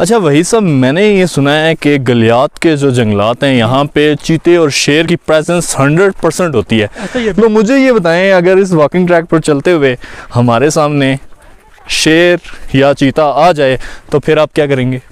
अच्छा वही सब, मैंने ये सुना है कि गलियात के जो जंगलात हैं यहाँ पे चीते और शेर की प्रेजेंस 100% होती है। तो मुझे ये बताएं, अगर इस वॉकिंग ट्रैक पर चलते हुए हमारे सामने शेर या चीता आ जाए तो फिर आप क्या करेंगे?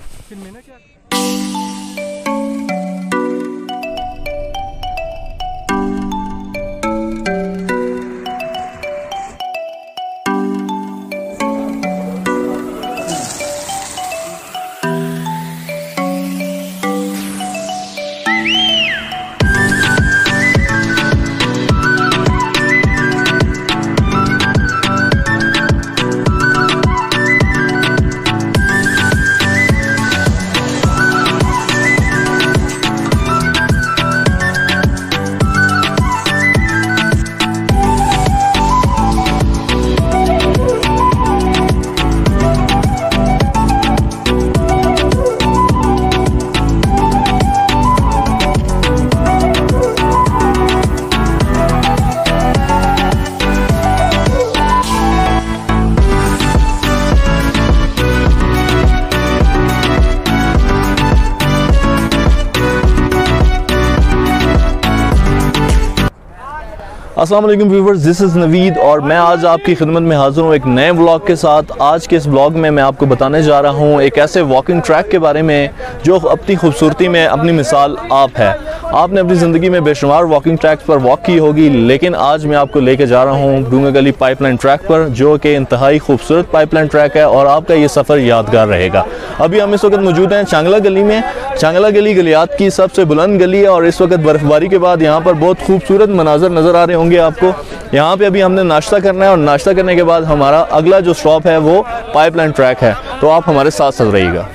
अस्सलाम वालेकुम व्यूवर्स, दिस इज़ नवीद और मैं आज आपकी खिदमत में हाज़िर हूँ एक नए व्लॉग के साथ। आज के इस व्लॉग में मैं आपको बताने जा रहा हूँ एक ऐसे वॉकिंग ट्रैक के बारे में जो अपनी खूबसूरती में अपनी मिसाल आप है। आपने अपनी ज़िंदगी में बेशुमार वॉकिंग ट्रैक्स पर वॉक की होगी, लेकिन आज मैं आपको लेके जा रहा हूँ डुंगा गली पाइपलाइन ट्रैक पर, जो कि इंतहाई खूबसूरत पाइपलाइन ट्रैक है और आपका ये सफ़र यादगार रहेगा। अभी हम इस वक्त मौजूद हैं चांगला गली में। चांगला गली गलियात की सबसे बुलंद गली है और इस वक्त बर्फबारी के बाद यहाँ पर बहुत खूबसूरत मनाजर नज़र आ रहे होंगे आपको। यहाँ पे अभी हमने नाश्ता करना है और नाश्ता करने के बाद हमारा अगला जो स्टॉप है वो पाइपलाइन ट्रैक है, तो आप हमारे साथ चल रहिएगा।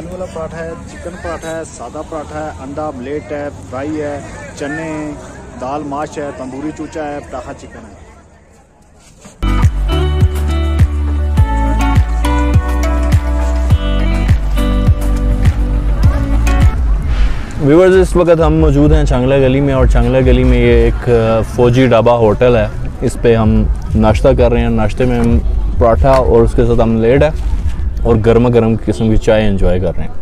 आलू वाला पराठा है, चिकन पराठा है, सादा पराठा है, अंडा ऑमलेट है, फ्राई है, चने, दाल माश है, तंदूरी चूचा है, पराठा चिकन है। व्यूअर्स, इस वक्त हम मौजूद हैं चांगला गली में और चांगला गली में ये एक फौजी ढाबा होटल है, इस पे हम नाश्ता कर रहे हैं। नाश्ते में हम पराठा और उसके साथ ऑमलेट है और गर्मा गर्म किस्म की चाय एंजॉय कर रहे हैं।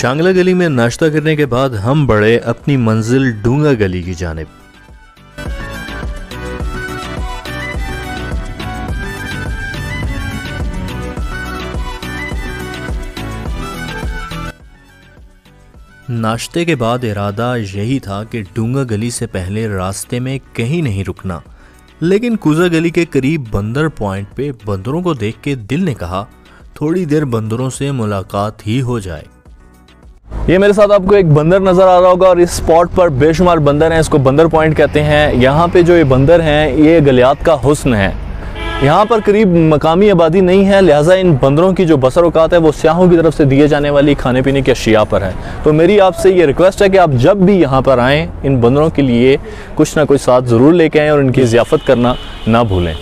चांगला गली में नाश्ता करने के बाद हम बढ़े अपनी मंजिल डुंगा गली की जानिब। नाश्ते के बाद इरादा यही था कि डुंगा गली से पहले रास्ते में कहीं नहीं रुकना, लेकिन कुजा गली के करीब बंदर पॉइंट पे बंदरों को देख के दिल ने कहा थोड़ी देर बंदरों से मुलाकात ही हो जाए। ये मेरे साथ आपको एक बंदर नज़र आ रहा होगा और इस स्पॉट पर बेशुमार बंदर हैं, इसको बंदर पॉइंट कहते हैं। यहाँ पे जो ये बंदर हैं ये गलियात का हुस्न है। यहाँ पर करीब मकामी आबादी नहीं है, लिहाजा इन बंदरों की जो बसर औकात है वो सियाहों की तरफ से दिए जाने वाली खाने पीने के अशिया पर है। तो मेरी आपसे ये रिक्वेस्ट है कि आप जब भी यहाँ पर आएँ इन बंदरों के लिए कुछ ना कुछ साथ ज़रूर लेके आएँ और इनकी ज़ियाफ़त करना ना भूलें।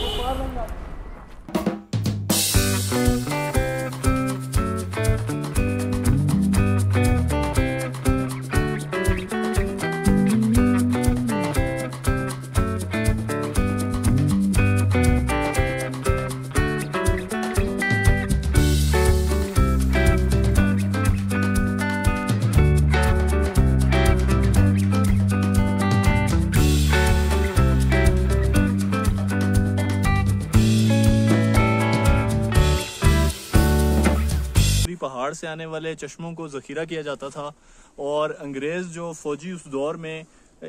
पहाड़ से आने वाले चश्मों को ज़ख़ीरा किया जाता था और अंग्रेज़ जो फ़ौजी उस दौर में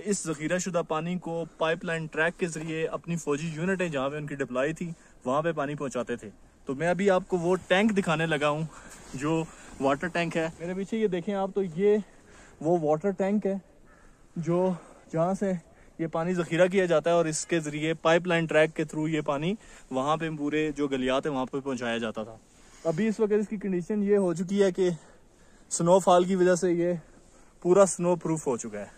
इस ज़ख़ीरा शुदा पानी को पाइपलाइन ट्रैक के ज़रिए अपनी फ़ौजी यूनिटें जहाँ पे उनकी डिप्लाई थी वहाँ पे पानी पहुँचाते थे। तो मैं अभी आपको वो टैंक दिखाने लगा हूँ जो वाटर टैंक है मेरे पीछे, ये देखें आप। तो ये वो वाटर टैंक है जो जहाँ से ये पानी ज़ख़ीरा किया जाता है और इसके ज़रिए पाइपलाइन ट्रैक के थ्रू ये पानी वहाँ पे पूरे जो गलियात है वहाँ पे पहुँचाया जाता था। अभी इस वक्त इसकी कंडीशन ये हो चुकी है कि स्नोफॉल की वजह से ये पूरा स्नो प्रूफ हो चुका है।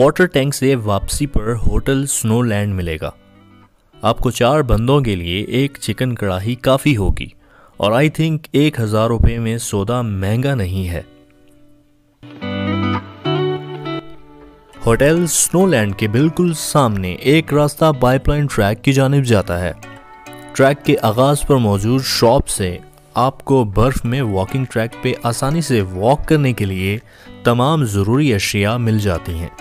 वाटर टैंक से वापसी पर होटल स्नोलैंड मिलेगा। आपको 4 बंदों के लिए एक चिकन कढ़ाई काफ़ी होगी और आई थिंक 1000 रुपये में सौदा महंगा नहीं है। होटल स्नोलैंड के बिल्कुल सामने एक रास्ता पाइपलाइन ट्रैक की जानिब जाता है। ट्रैक के आगाज़ पर मौजूद शॉप से आपको बर्फ़ में वॉकिंग ट्रैक पे आसानी से वॉक करने के लिए तमाम ज़रूरी अशिया मिल जाती हैं।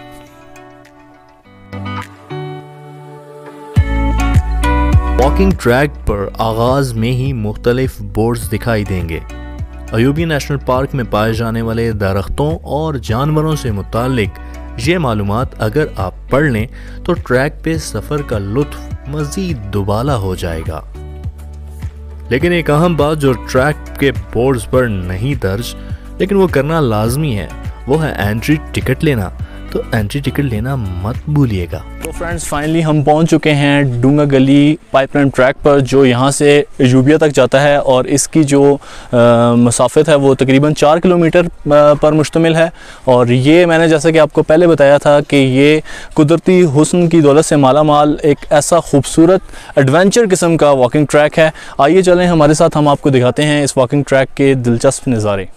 वॉकिंग ट्रैक पर आगाज़ में ही मुख्तलिफ बोर्ड्स दिखाई देंगे। अयूबिया नेशनल पार्क में पाए जाने वाले दरख्तों और जानवरों से मुतालिक ये मालूमात अगर आप पढ़ लें तो ट्रैक पे सफ़र का लुत्फ मज़ीद दुबाला हो जाएगा। लेकिन एक अहम बात जो ट्रैक के बोर्ड्स पर नहीं दर्ज लेकिन वो करना लाजमी है वो है एंट्री टिकट लेना, तो एंट्री टिकट लेना मत भूलिएगा। तो फ्रेंड्स फाइनली हम पहुंच चुके हैं डुंगा गली पाइपलाइन ट्रैक पर जो यहां से अयूबिया तक जाता है और इसकी जो मसाफत है वो तकरीबन 4 किलोमीटर पर मुश्तमिल है। और ये मैंने जैसा कि आपको पहले बताया था कि ये कुदरती हुस्न की दौलत से मालामाल एक ऐसा खूबसूरत एडवेंचर किस्म का वॉकिंग ट्रैक है। आइए चलें हमारे साथ, हम आपको दिखाते हैं इस वॉकिंग ट्रैक के दिलचस्प नज़ारे।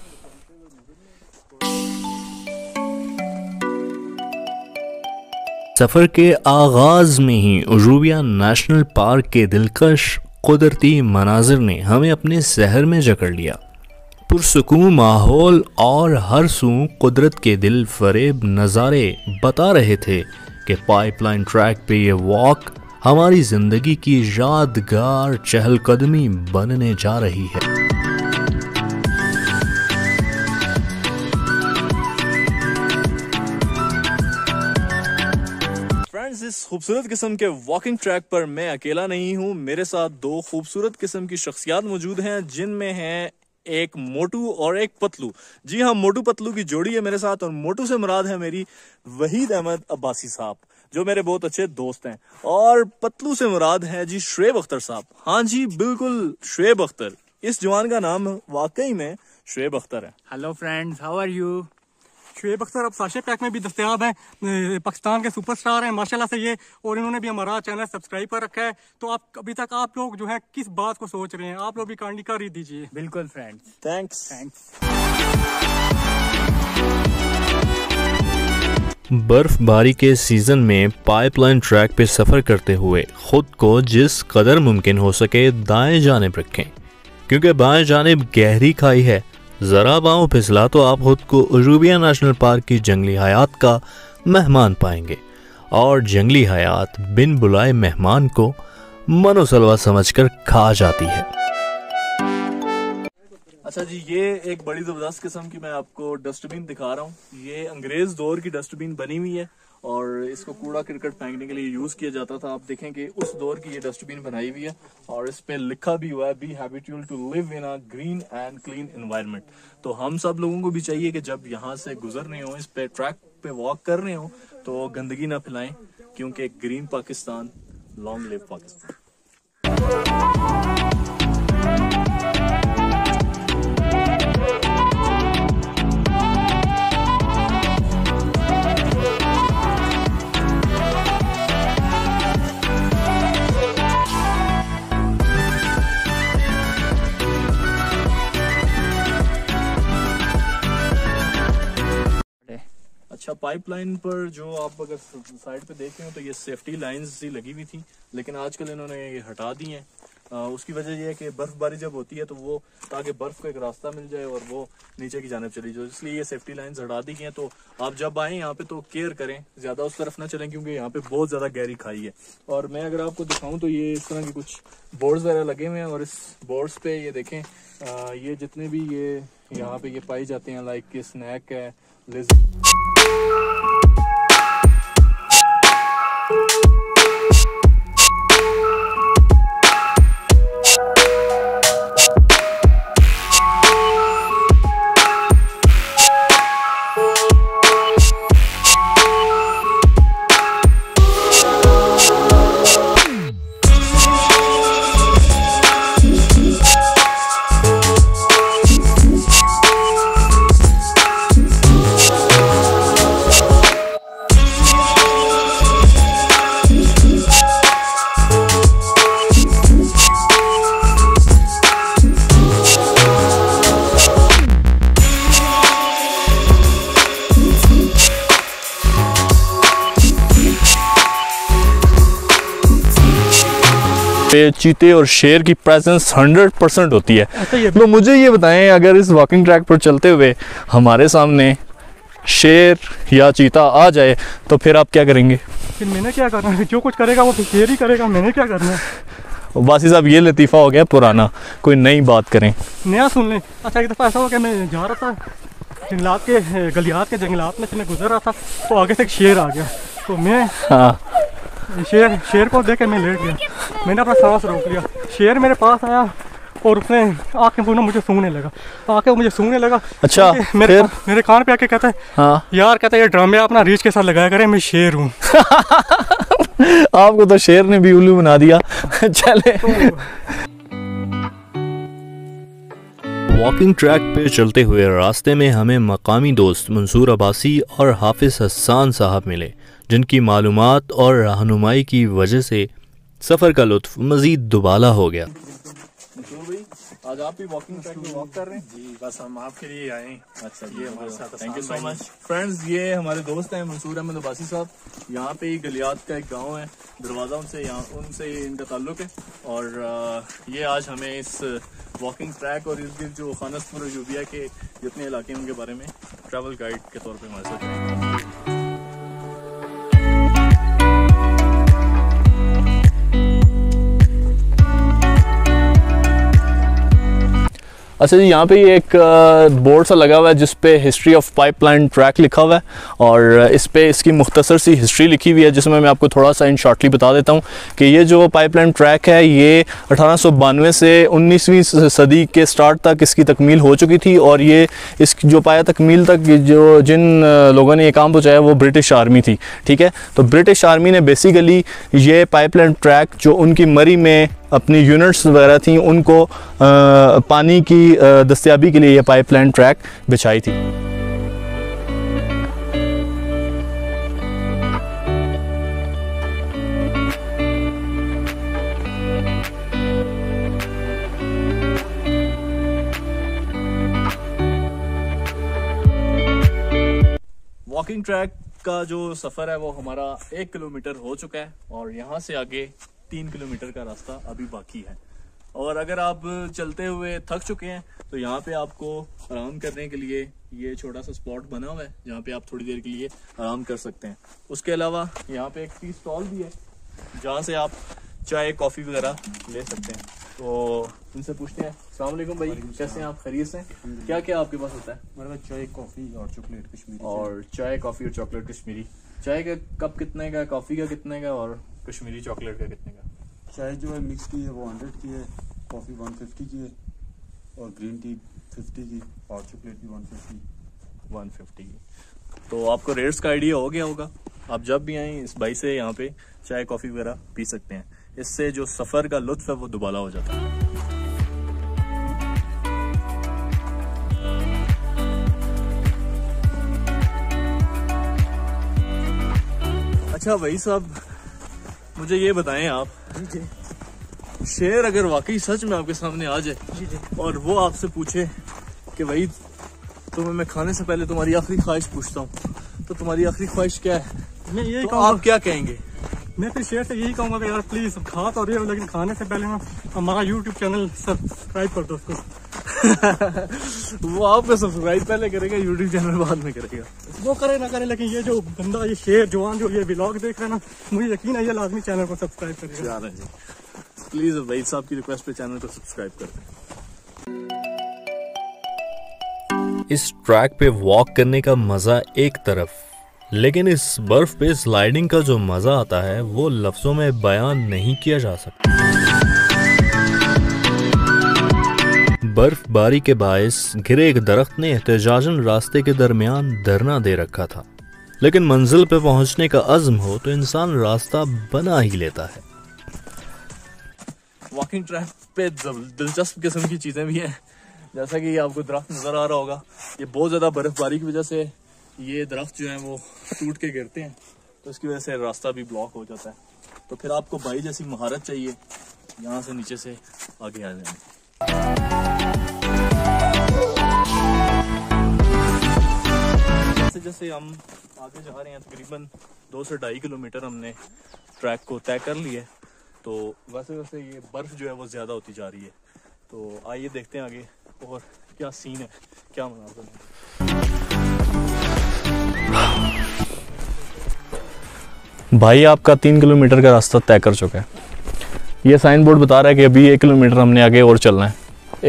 सफ़र के आगाज़ में ही अयूबिया नेशनल पार्क के दिलकश कुदरती मनाजिर ने हमें अपने सहर में जकड़ लिया। पुरसुकून माहौल और हर सू कुदरत के दिल फरेब नज़ारे बता रहे थे कि पाइपलाइन ट्रैक पे ये वॉक हमारी ज़िंदगी की यादगार चहलकदमी बनने जा रही है। इस खूबसूरत किस्म के वॉकिंग ट्रैक पर मैं अकेला नहीं हूँ, मेरे साथ 2 खूबसूरत किस्म की शख्सियात मौजूद हैं जिनमें हैं एक मोटू और एक पतलू। जी हाँ, मोटू पतलू की जोड़ी है मेरे साथ और मोटू से मुराद है मेरी वहीद अहमद अब्बासी साहब जो मेरे बहुत अच्छे दोस्त हैं और पतलू से मुराद है जी शोएब अख्तर साहब। हाँ जी बिल्कुल, शोएब अख्तर। इस जवान का नाम वाकई में शोएब अख्तर है। Hello friends, how are you? Shoaib Akhtar अब साशे पैक में भी दस्तयाब है, पाकिस्तान के सुपरस्टार हैं माशाल्लाह से ये, और इन्होंने भी हमारा चैनल सब्सक्राइब कर रखा है। तो आप अभी तक आप लोग जो है किस बात को सोच रहे हैं, आप लोग भी कांडी कर ही दीजिए। बिल्कुल फ्रेंड्स, थैंक्स थैंक्स। बर्फबारी के सीजन में पाइपलाइन ट्रैक पे सफर करते हुए खुद को जिस कदर मुमकिन हो सके दाएं जानिब रखें क्योंकि बाएं जानिब गहरी खाई है। ज़रा बाँव फिसला तो आप खुद को अयूबिया नेशनल पार्क की जंगली हयात का मेहमान पाएंगे और जंगली हयात बिन बुलाए मेहमान को मनोसलवा समझकर खा जाती है। अच्छा जी, ये एक बड़ी ज़बरदस्त किस्म की मैं आपको डस्टबिन दिखा रहा हूँ। ये अंग्रेज़ दौर की डस्टबिन बनी हुई है और इसको कूड़ा करकट फेंकने के लिए यूज़ किया जाता था। आप देखें कि उस दौर की ये डस्टबिन बनाई हुई है और इस पे लिखा भी हुआ है be habitual to live in a green and clean environment. तो हम सब लोगों को भी चाहिए कि जब यहाँ से गुजर रहे हो, इस पे ट्रैक पे वॉक कर रहे हो, तो गंदगी ना फैलाएं क्योंकि green Pakistan, long live Pakistan. अच्छा, पाइपलाइन पर जो आप अगर साइड पे देख रहे हो तो ये सेफ्टी लाइंस ही लगी हुई थी लेकिन आजकल इन्होंने ये हटा दी हैं उसकी वजह यह है कि बर्फबारी जब होती है तो वो ताकि बर्फ को एक रास्ता मिल जाए और वो नीचे की जानिब चली जाए, इसलिए ये सेफ्टी लाइंस हटा दी गई हैं। तो आप जब आएँ यहाँ पे तो केयर करें, ज़्यादा उस तरफ ना चलें क्योंकि यहाँ पे बहुत ज़्यादा गहरी खाई है। और मैं अगर आपको दिखाऊँ तो ये इस तरह के कुछ बोर्ड्स वगैरह लगे हुए हैं और इस बोर्ड्स पे ये देखें ये जितने भी ये यहाँ पे ये पाए जाते हैं लाइक कि स्नैक है, लिज़र्ड। चीते और शेर की प्रेजेंस 100% होती है। तो मुझे ये बताएं, अगर इस वॉकिंग ट्रैक पर चलते हुए हमारे सामने शेर या चीता आ जाए तो फिर आप क्या करेंगे? फिर मैंने क्या करना है, जो कुछ करेगा वो शेर ही करेगा, मैंने क्या करना है। वासी साहब, ये लतीफ़ा हो गया पुराना, कोई नई बात करें, नया सुन लें। अच्छा, एक दफ़ा ऐसा हो गया, मैं जा रहा था जंगलात के गलियात के जंगलात में से मैं गुजर रहा था तो आगे से एक शेर आ गया, तो मैं शेर को देख के मैं लेट गया, मैंने अपना सांस रोक लिया। शेर मेरे पास आया और उसने आके मुझे सूंघने लगा, आके मुझे सूंघने लगा। अच्छा, मेरे कान पे आके कहता है, हाँ यार, कहता है ये ड्रामे आप ना रीच के साथ लगाया करें, मैं शेर हूँ। आपको तो शेर ने भी उल्लू बना दिया। चले, वॉकिंग ट्रैक पे चलते हुए रास्ते में हमें मकामी दोस्त मंसूर अब्बासी और हाफिज हस्सान साहब मिले, जिनकी मालूमात और रहनुमाई की वजह से सफ़र का लुत्फ मज़ीद दुबाला हो गया। आज आप भी वॉकिंग ट्रैक में वॉक कर रहे हैं? जी, बस हम आपके लिए आए हैं। अच्छा, ये हमारे साथ, thank you so much friends. ये हमारे दोस्त हैं मंसूर अहमद अब्बासी साहब, यहाँ पे ही गलियात का एक गांव है दरवाज़ा, उनसे इनका ताल्लुक़ है। और ये आज हमें इस वॉकिंग ट्रैक और इस दिन जो खानसपुर अयूबिया के जितने इलाके हैं उनके बारे में ट्रैवल गाइड के तौर पर हमारे साथ। अच्छा जी, यहाँ पे ये एक बोर्ड सा लगा हुआ है जिस पे हिस्ट्री ऑफ पाइपलाइन ट्रैक लिखा हुआ है और इस पे इसकी मुख्तसर सी हिस्ट्री लिखी हुई है, जिसमें मैं आपको थोड़ा सा इन शॉर्टली बता देता हूँ कि ये जो पाइपलाइन ट्रैक है ये 1892 से 19वीं सदी के स्टार्ट तक इसकी तकमील हो चुकी थी और ये इस जो पाया तकमील तक जो जिन लोगों ने ये काम पहुँचाया वो ब्रिटिश आर्मी थी। ठीक है, तो ब्रिटिश आर्मी ने बेसिकली ये पाइपलाइन ट्रैक जो उनकी मरी में अपनी यूनिट्स वगैरह थी उनको पानी की दस्तयाबी के लिए यह पाइपलाइन ट्रैक बिछाई थी। वॉकिंग ट्रैक का जो सफ़र है वो हमारा 1 किलोमीटर हो चुका है और यहाँ से आगे 3 किलोमीटर का रास्ता अभी बाकी है। और अगर आप चलते हुए थक चुके हैं तो यहाँ पे आपको आराम करने के लिए ये छोटा सा स्पॉट बना हुआ है जहाँ पे आप थोड़ी देर के लिए आराम कर सकते हैं। उसके अलावा यहाँ पे एक टी स्टॉल भी है जहाँ से आप चाय कॉफ़ी वगैरह ले सकते हैं। तो इनसे पूछते हैं, अस्सलाम वालेकुम भाई, कैसे हैं आप, खैरियत से? क्या क्या आपके पास होता है? मेरे पास चाय कॉफ़ी और चॉकलेट कश्मीरी। और चाय कॉफ़ी और चॉकलेट कश्मीरी, चाय का कप कितने का, कॉफ़ी का कितने का और कश्मीरी चॉकलेट का कितने का? चाय जो है मिक्स की है वो 100 की है, कॉफ़ी 150 की है और ग्रीन टी 50 की और चॉकलेट भी 150 की। तो आपको रेट्स का आइडिया हो गया होगा, आप जब भी आएँ इस भाई से यहाँ पे चाय कॉफ़ी वगैरह पी सकते हैं, इससे जो सफ़र का लुत्फ है वो दुबाला हो जाता है। अच्छा भाई साहब, मुझे ये बताएं आप, शेर अगर वाकई सच में आपके सामने आ जाए और वो आपसे पूछे कि भाई तुम्हें मैं खाने से पहले तुम्हारी आखिरी ख्वाहिश पूछता हूँ, तो तुम्हारी आखिरी ख्वाहिश क्या है, मैं ये तो आप क्या कहेंगे? मैं फिर शेयर से यही कहूँगा कि यार प्लीज़ खा तो रही हो लेकिन खाने से पहले ना हमारा यूट्यूब चैनल सब्सक्राइब कर दो उसको। वो आप सब्सक्राइब पहले करेगा, यूट्यूब चैनल बाद में करेगा, वो करे ना करे, लेकिन ये जो बंदा ये शेर जवान जो ये व्लॉग देख रहे हैं ना, मुझे यकीन है ये लाजमी चैनल को सब्सक्राइब करेगा। प्लीज़ वहीद साहब की रिक्वेस्ट पे चैनल को सब्सक्राइब कर दें। इस ट्रैक पे वॉक करने का मज़ा एक तरफ, लेकिन इस बर्फ पे स्लाइडिंग का जो मज़ा आता है वो लफ्ज़ों में बयान नहीं किया जा सकता। बर्फबारी के बायस गिरे एक दरख्त ने एहतजाजन रास्ते के दरमियान धरना दे रखा था, लेकिन मंजिल पे पहुंचने का अज़्म हो तो इंसान रास्ता बना ही लेता है। वॉकिंग ट्रैक पे दिलचस्प किस्म की चीज़ें भी हैं, जैसा कि आपको दरख्त नज़र आ रहा होगा, ये बहुत ज़्यादा बर्फबारी की वजह से ये दरख्त जो हैं वो टूट के गिरते हैं, तो इसकी वजह से रास्ता भी ब्लॉक हो जाता है। तो फिर आपको भाई जैसी महारत चाहिए यहाँ से नीचे से आगे आ जाएंगे। जैसे जैसे हम आगे जा रहे हैं तकरीबन 2 से 2.5 किलोमीटर हमने ट्रैक को तय कर लिया, तो वैसे वैसे ये बर्फ़ जो है वो ज़्यादा होती जा रही है। तो आइए देखते हैं आगे और क्या सीन है, क्या मनाते हैं। भाई आपका 3 किलोमीटर का रास्ता तय कर चुका है। ये साइन बोर्ड बता रहा है कि अभी 1 किलोमीटर हमने आगे और चलना है।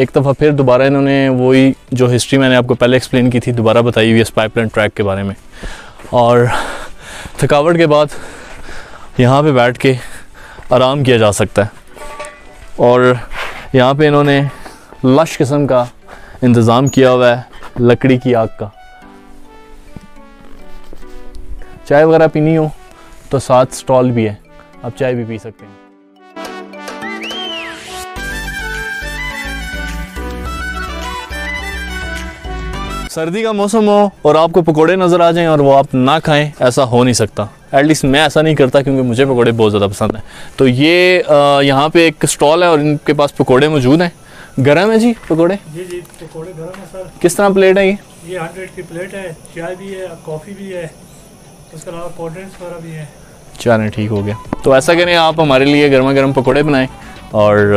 एक दफ़ा फिर दोबारा इन्होंने वही जो हिस्ट्री मैंने आपको पहले एक्सप्लेन की थी दोबारा बताई हुई इस पाइपलाइन ट्रैक के बारे में। और थकावट के बाद यहाँ पे बैठ के आराम किया जा सकता है, और यहाँ पे इन्होंने लश किस्म का इंतज़ाम किया हुआ है, लकड़ी की आग का। चाय वगैरह पीनी हो तो साथ स्टॉल भी है, आप चाय भी पी सकते हैं। सर्दी का मौसम हो और आपको पकोड़े नज़र आ जाएं और वो आप ना खाएं, ऐसा हो नहीं सकता। एटलीस्ट मैं ऐसा नहीं करता क्योंकि मुझे पकोड़े बहुत ज़्यादा पसंद हैं। तो ये यहाँ पे एक स्टॉल है और इनके पास पकोड़े मौजूद हैं। गरम है जी पकोड़े? जी पकोड़े गरम है सर। किस तरह प्लेट है ये 100 की प्लेट है, चाय भी है, कॉफ़ी भी है, उसके अलावा कोल्ड ड्रिंक्स वगैरह भी है। चलें ठीक हो गया, तो ऐसा करें आप हमारे लिए गर्मा गर्म पकोड़े बनाएं और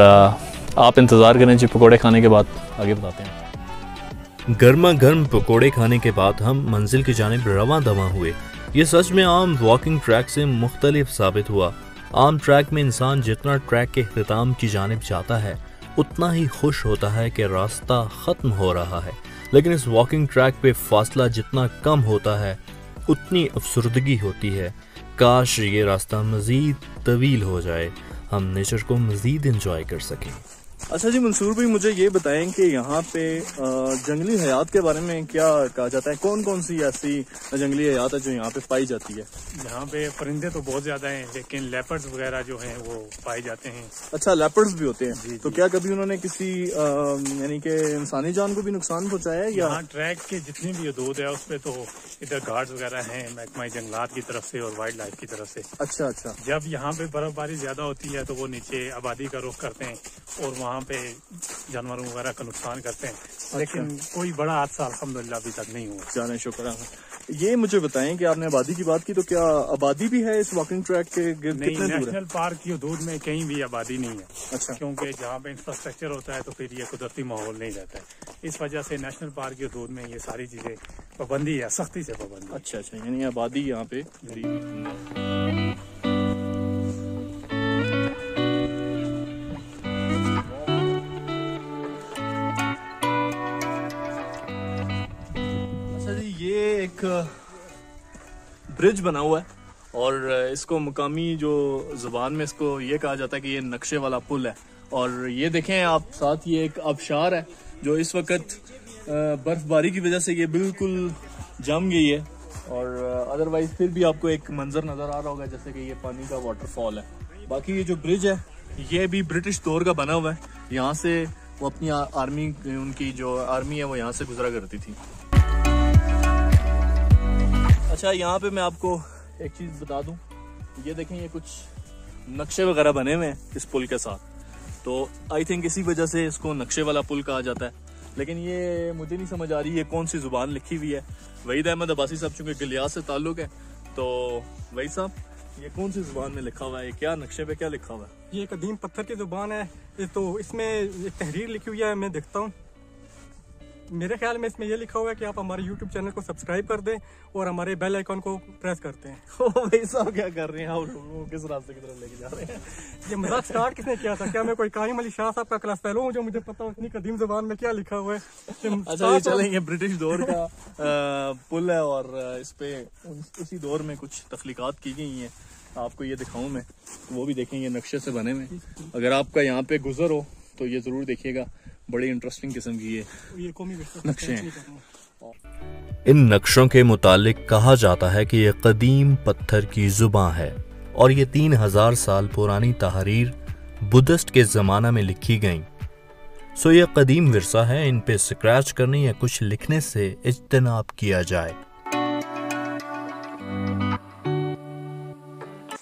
आप इंतज़ार करें जी। पकोड़े खाने के बाद आगे बताते हैं। गर्मा गर्म पकोड़े खाने के बाद हम मंजिल की जानिब रवां दवां हुए। ये सच में आम वॉकिंग ट्रैक से मुख्तलिफ साबित हुआ। आम ट्रैक में इंसान जितना ट्रैक के अख्ताम की जानिब जाता है उतना ही खुश होता है कि रास्ता ख़त्म हो रहा है, लेकिन इस वॉकिंग ट्रैक पे फासला जितना कम होता है उतनी अफसरदगी होती है। काश ये रास्ता मज़ीद तवील हो जाए, हम नेचर को मज़ीद इंजॉय कर सकें। अच्छा जी मंसूर भाई, मुझे ये बताएं कि यहाँ पे जंगली हयात के बारे में क्या कहा जाता है? कौन कौन सी ऐसी जंगली हयात है जो यहाँ पे पाई जाती है? यहाँ पे परिंदे तो बहुत ज्यादा हैं, लेकिन लेपर्ड्स वगैरह जो हैं वो पाए जाते हैं। अच्छा, लेपर्ड्स भी होते हैं जी। तो क्या कभी उन्होंने किसी यानी कि इंसानी जान को भी नुकसान पहुँचाया है? यहाँ ट्रैक के जितने भी हदूद है उस पर तो इधर गार्ड्स वगैरह हैं महकमा जंगलात की तरफ से और वाइल्ड लाइफ की तरफ से। अच्छा अच्छा। जब यहाँ पे बर्फबारी ज्यादा होती है तो वो नीचे आबादी का रुख करते हैं और वहाँ पे जानवरों वगैरह का नुकसान करते हैं। अच्छा। लेकिन कोई बड़ा हादसा अल्हम्दुलिल्लाह अभी तक नहीं हुआ। जाने शुक्र है। ये मुझे बताएं कि आपने आबादी की बात की, तो क्या आबादी भी है इस वॉकिंग ट्रैक के गिर्द? कितने दूर है? नेशनल पार्क की हदूद में कहीं भी आबादी नहीं है। अच्छा। क्योंकि जहाँ पे इंफ्रास्ट्रक्चर होता है तो फिर ये कुदरती माहौल नहीं रहता है, इस वजह से नेशनल पार्क की हदूद में ये सारी चीजें पाबंदी है, सख्ती से पाबंदी। अच्छा अच्छा, यानी आबादी यहाँ पे। एक ब्रिज बना हुआ है और इसको मुकामी जो ज़बान में इसको ये कहा जाता है कि ये नक्शे वाला पुल है। और ये देखें आप साथ, ये एक आबशार है जो इस वक्त बर्फबारी की वजह से ये बिल्कुल जम गई है, और अदरवाइज फिर भी आपको एक मंजर नज़र आ रहा होगा जैसे कि ये पानी का वाटरफॉल है। बाकी ये जो ब्रिज है ये भी ब्रिटिश दौर का बना हुआ है, यहाँ से वो अपनी आर्मी, उनकी जो आर्मी है वो यहाँ से गुजरा करती थी। अच्छा, यहाँ पे मैं आपको एक चीज़ बता दूँ, ये देखें ये कुछ नक्शे वगैरह बने हुए हैं इस पुल के साथ, तो आई थिंक इसी वजह से इसको नक्शे वाला पुल कहा जाता है। लेकिन ये मुझे नहीं समझ आ रही है कौन सी ज़ुबान लिखी हुई है। वहीद अहमद अब्बासी साहब चूँकि गलियात से ताल्लुक़ है, तो वहीद साहब ये कौन सी जुबान में लिखा हुआ है, क्या नक्शे पे क्या लिखा हुआ है? ये कदीम पत्थर की जुबान है, तो इसमें एक तहरीर लिखी हुई है, मैं देखता हूँ। मेरे ख्याल में इसमें यह लिखा हुआ है कि आप हमारे YouTube चैनल को सब्सक्राइब कर दें और हमारे बेल आइकॉन को प्रेस करते हैं। ओ भाई साहब क्या कर रहे हैं आप लोग, किस रास्ते की तरफ लेके जा रहे हैं? ये मजाक स्टार्ट किसने किया था? क्या मैं कोई कायम अली शाह साहब का क्लास फेलो हूँ जो मुझे पता इतनी कदीम जुबान में क्या लिखा हुआ है? अच्छा ये चलेंगे, ब्रिटिश दौर का पुल है और इस पे उसी दौर में कुछ तख्लीकात की गई हैं, आपको ये दिखाऊँ मैं, वो भी देखेंगे नक्शे से बने में। अगर आपका यहाँ पे गुजर हो तो ये जरूर देखिएगा, बड़ी इंटरेस्टिंग किस्म की ये नक्शे हैं। इन नक्शों के मुतालिक कहा जाता है कि ये कदीम पत्थर की जुबां है और ये 3000 साल पुरानी तहरीर बुद्धिस्ट के ज़माना में लिखी गई, सो ये कदीम विरसा है, इन पे स्क्रैच करने या कुछ लिखने से इज्तनाब किया जाए।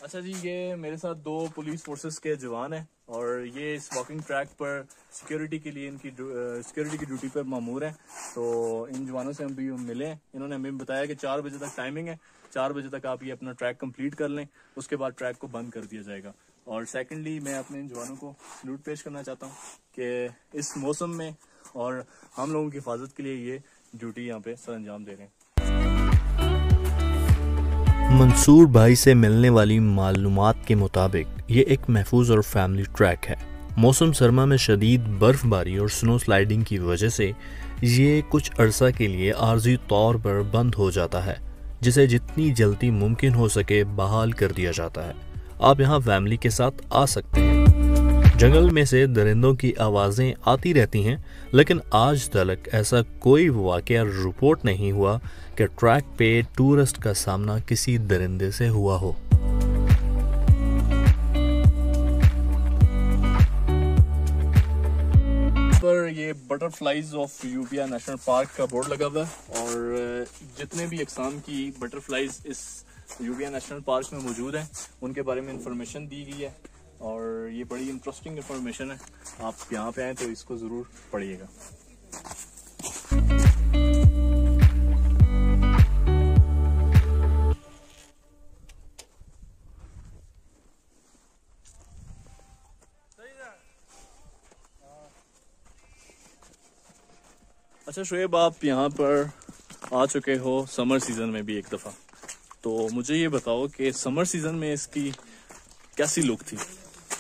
अच्छा जी, ये मेरे साथ दो पुलिस फोर्सेस के जवान हैं और ये इस वॉकिंग ट्रैक पर सिक्योरिटी के लिए इनकी सिक्योरिटी की ड्यूटी पर मामूर हैं, तो इन जवानों से हम भी मिले। इन्होंने हमें बताया कि 4 बजे तक टाइमिंग है, 4 बजे तक आप ये अपना ट्रैक कंप्लीट कर लें, उसके बाद ट्रैक को बंद कर दिया जाएगा। और सेकेंडली मैं अपने इन जवानों को सैल्यूट पेश करना चाहता हूँ कि इस मौसम में और हम लोगों की हिफाजत के लिए ये ड्यूटी यहाँ पर सर अंजाम दे रहे हैं। मंसूर भाई से मिलने वाली मालूमात के मुताबिक ये एक महफूज और फैमिली ट्रैक है। मौसम सरमा में शदीद बर्फबारी और स्नो स्लाइडिंग की वजह से ये कुछ अरसा के लिए आर्जी तौर पर बंद हो जाता है, जिसे जितनी जल्दी मुमकिन हो सके बहाल कर दिया जाता है। आप यहाँ फैमिली के साथ आ सकते हैं। जंगल में से दरिंदों की आवाज़ें आती रहती हैं, लेकिन आज तक ऐसा कोई वाकया रिपोर्ट नहीं हुआ कि ट्रैक पे टूरिस्ट का सामना किसी दरिंदे से हुआ हो। पर ये butterflies of Ayubia national park का बोर्ड लगा हुआ है और जितने भी अकसाम की बटरफ्लाइज इस यूबिया नेशनल पार्क में मौजूद हैं उनके बारे में इंफॉर्मेशन दी गई है और ये बड़ी इंटरेस्टिंग इंफॉर्मेशन है। आप यहाँ पे आए तो इसको ज़रूर पढ़िएगा। अच्छा शोएब, आप यहाँ पर आ चुके हो समर सीज़न में भी एक दफ़ा, तो मुझे ये बताओ कि समर सीज़न में इसकी कैसी लुक थी?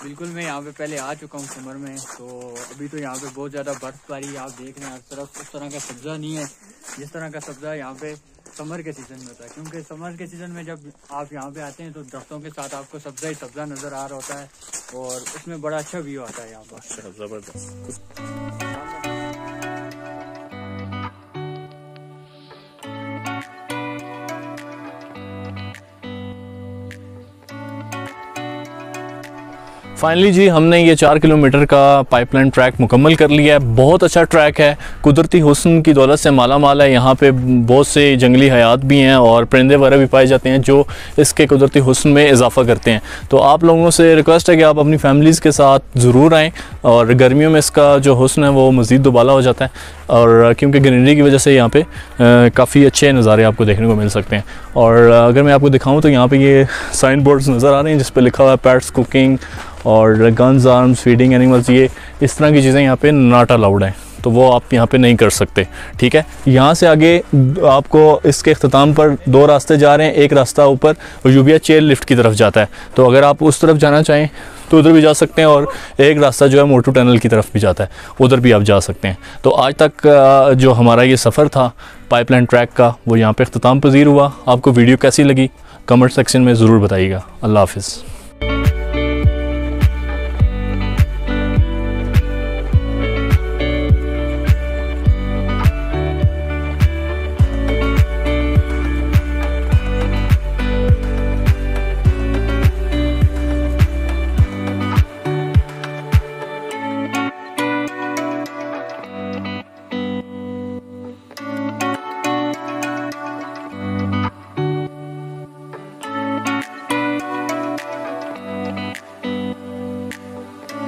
बिल्कुल, मैं यहाँ पे पहले आ चुका हूँ समर में, तो अभी तो यहाँ पे बहुत ज़्यादा बर्फबारी आप देख रहे हैं, हर तरफ उस तरह का सब्ज़ा नहीं है जिस तरह का सब्ज़ा यहाँ पे समर के सीज़न में होता है, क्योंकि समर के सीज़न में जब आप यहाँ पे आते हैं तो दरख्तों के साथ आपको सब्ज़ा ही सब्ज़ा नज़र आ रहा होता है और उसमें बड़ा अच्छा व्यू आता है यहाँ पर, ज़बरदस्त। फाइनली जी हमने ये 4 किलोमीटर का पाइपलाइन ट्रैक मुकम्मल कर लिया है। बहुत अच्छा ट्रैक है, कुदरती हुस्न की दौलत से माला माल है। यहाँ पे बहुत से जंगली हयात भी हैं और परिंदे वगैरह भी पाए जाते हैं जो इसके कुदरती हुस्न में इजाफा करते हैं। तो आप लोगों से रिक्वेस्ट है कि आप अपनी फैमिलीज़ के साथ ज़रूर आएँ और गर्मियों में इसका जो हुस्न है वो मज़ीद दुबाला हो जाता है और क्योंकि ग्रीनरी की वजह से यहाँ पर काफ़ी अच्छे नज़ारे आपको देखने को मिल सकते हैं। और अगर मैं आपको दिखाऊँ तो यहाँ पर ये साइन बोर्ड्स नज़र आ रहे हैं जिस पर लिखा हुआ है पेट्स, कुकिंग और गन्स, आर्म्स, फीडिंग एनिमल्स, ये इस तरह की चीज़ें यहाँ पे नॉट अलाउड हैं, तो वो आप यहाँ पे नहीं कर सकते। ठीक है, यहाँ से आगे आपको इसके अख्ताम पर 2 रास्ते जा रहे हैं। एक रास्ता ऊपर अयूबिया चेयर लिफ्ट की तरफ जाता है, तो अगर आप उस तरफ जाना चाहें तो उधर भी जा सकते हैं, और एक रास्ता जो है मोटू टनल की तरफ भी जाता है, उधर भी आप जा सकते हैं। तो आज तक जो हमारा ये सफ़र था पाइपलाइन ट्रैक का वो यहाँ पर अख्ताम पजीर हुआ। आपको वीडियो कैसी लगी कमेंट सेक्शन में ज़रूर बताइएगा। अल्लाह हाफिज़।